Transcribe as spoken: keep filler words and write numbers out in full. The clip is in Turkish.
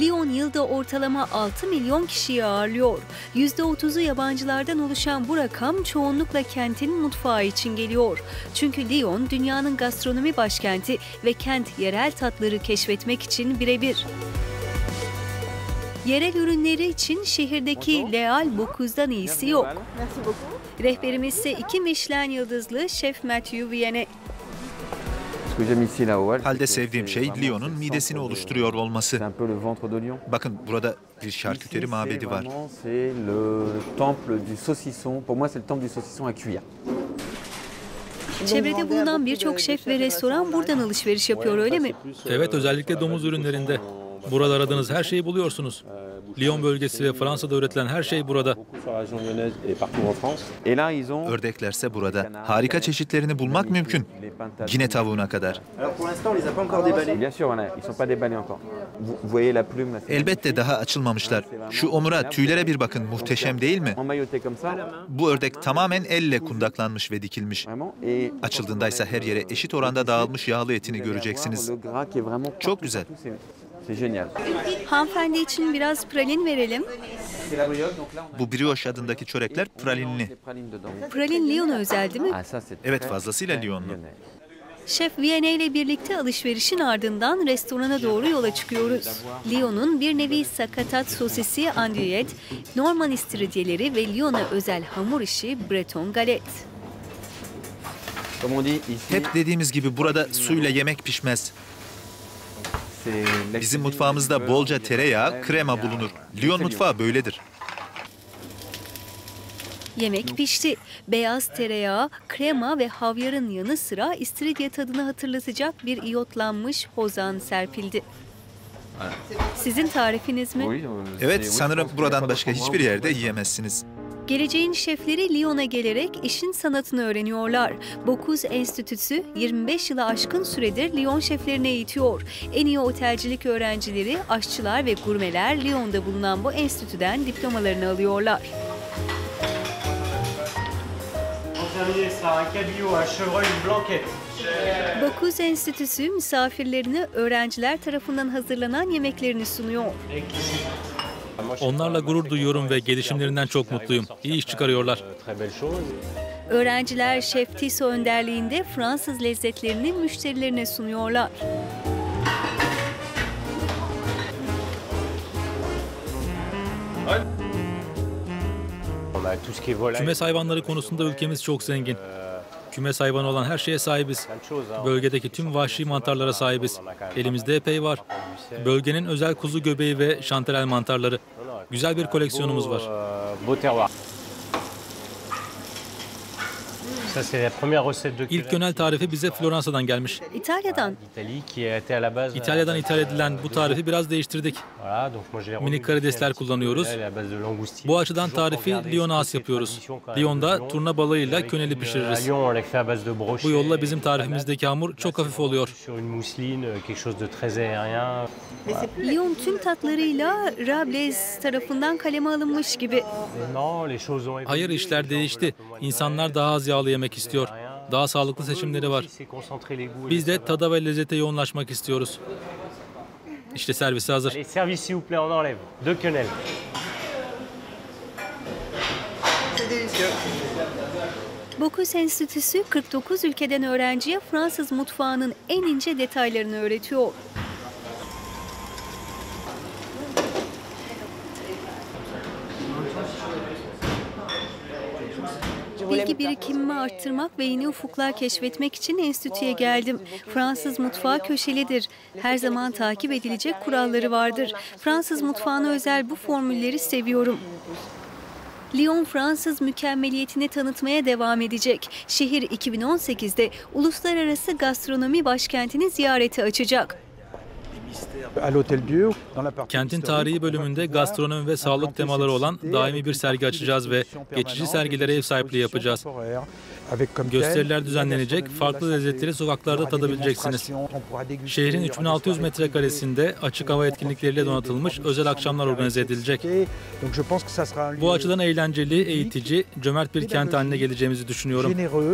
Lyon yılda ortalama altı milyon kişiyi ağırlıyor. yüzde otuzu yabancılardan oluşan bu rakam çoğunlukla kentin mutfağı için geliyor. Çünkü Lyon dünyanın gastronomi başkenti ve kent yerel tatları keşfetmek için birebir. Yerel ürünleri için şehirdeki Les Halles Bocuse'dan iyisi yok. Rehberimiz ise iki Michelin yıldızlı şef Mathieu Viannay. Halde sevdiğim şey Lyon'un midesini oluşturuyor olması. Bakın burada bir şarküteri mabedi var. Çevrede bulunan birçok şef ve restoran buradan alışveriş yapıyor, öyle mi? Evet, özellikle domuz ürünlerinde. Burada aradığınız her şeyi buluyorsunuz. Lyon bölgesi ve Fransa'da üretilen her şey burada. Ördeklerse burada. Harika çeşitlerini bulmak mümkün. Yine tavuğuna kadar. Elbette daha açılmamışlar. Şu omura, tüylere bir bakın. Muhteşem değil mi? Bu ördek tamamen elle kundaklanmış ve dikilmiş. Açıldığındaysa her yere eşit oranda dağılmış yağlı etini göreceksiniz. Çok güzel. Hanımefendi için biraz pralin verelim. Bu brioche adındaki çörekler pralinli. Pralin Lyon'a özel değil mi? Evet, fazlasıyla Lyon'lu. Şef Viannay ile birlikte alışverişin ardından restorana doğru yola çıkıyoruz. Lyon'un bir nevi sakatat sosisi andouillette, Norman istiridyeleri ve Lyon'a özel hamur işi Breton galet. Hep dediğimiz gibi burada suyla yemek pişmez. Bizim mutfağımızda bolca tereyağı, krema bulunur. Lyon mutfağı böyledir. Yemek pişti. Beyaz tereyağı, krema ve havyarın yanı sıra istiridye tadını hatırlatacak bir iyotlanmış hozan serpildi. Sizin tarifiniz mi? Evet, sanırım buradan başka hiçbir yerde yiyemezsiniz. Geleceğin şefleri Lyon'a gelerek işin sanatını öğreniyorlar. Bocuse Enstitüsü yirmi beş yılı aşkın süredir Lyon şeflerini eğitiyor. En iyi otelcilik öğrencileri, aşçılar ve gurmeler Lyon'da bulunan bu enstitüden diplomalarını alıyorlar. Bocuse Enstitüsü misafirlerine öğrenciler tarafından hazırlanan yemeklerini sunuyor. Onlarla gurur duyuyorum ve gelişimlerinden çok mutluyum. İyi iş çıkarıyorlar. Öğrenciler Şef Tiso önderliğinde Fransız lezzetlerini müşterilerine sunuyorlar. Kümes hayvanları konusunda ülkemiz çok zengin. Kümes hayvanı olan her şeye sahibiz. Bölgedeki tüm vahşi mantarlara sahibiz. Elimizde epey var. Bölgenin özel kuzu göbeği ve şanterel mantarları. Güzel bir koleksiyonumuz var. İlk gönel tarifi bize Floransa'dan gelmiş. İtalya'dan. İtalya'dan ithal edilen bu tarifi biraz değiştirdik. Minik karidesler kullanıyoruz. Bu açıdan tarifi Lyon'a has yapıyoruz. Lyon'da turna balığıyla köneli pişiririz. Bu yolla bizim tarifimizdeki hamur çok hafif oluyor. Lyon tüm tatlarıyla Rabelais tarafından kaleme alınmış gibi. Hayır, işler değişti. İnsanlar daha az yağlı yemek istiyor. Daha sağlıklı seçimleri var. Biz de tada ve lezzete yoğunlaşmak istiyoruz. İşte servisi hazır. Bocuse Enstitüsü kırk dokuz ülkeden öğrenciye Fransız mutfağının en ince detaylarını öğretiyor. Bilgi birikimimi arttırmak ve yeni ufuklar keşfetmek için enstitüye geldim. Fransız mutfağı köşelidir. Her zaman takip edilecek kuralları vardır. Fransız mutfağına özel bu formülleri seviyorum. Lyon, Fransız mükemmeliyetini tanıtmaya devam edecek. Şehir iki bin on sekizde uluslararası gastronomi başkentini ziyarete açacak. Kentin tarihi bölümünde gastronomi ve sağlık temaları olan daimi bir sergi açacağız ve geçici sergilere ev sahipliği yapacağız. Gösteriler düzenlenecek, farklı lezzetleri sokaklarda tadabileceksiniz. Şehrin üç bin altı yüz metrekaresinde açık hava etkinlikleriyle donatılmış özel akşamlar organize edilecek. Bu açıdan eğlenceli, eğitici, cömert bir kent haline geleceğimizi düşünüyorum.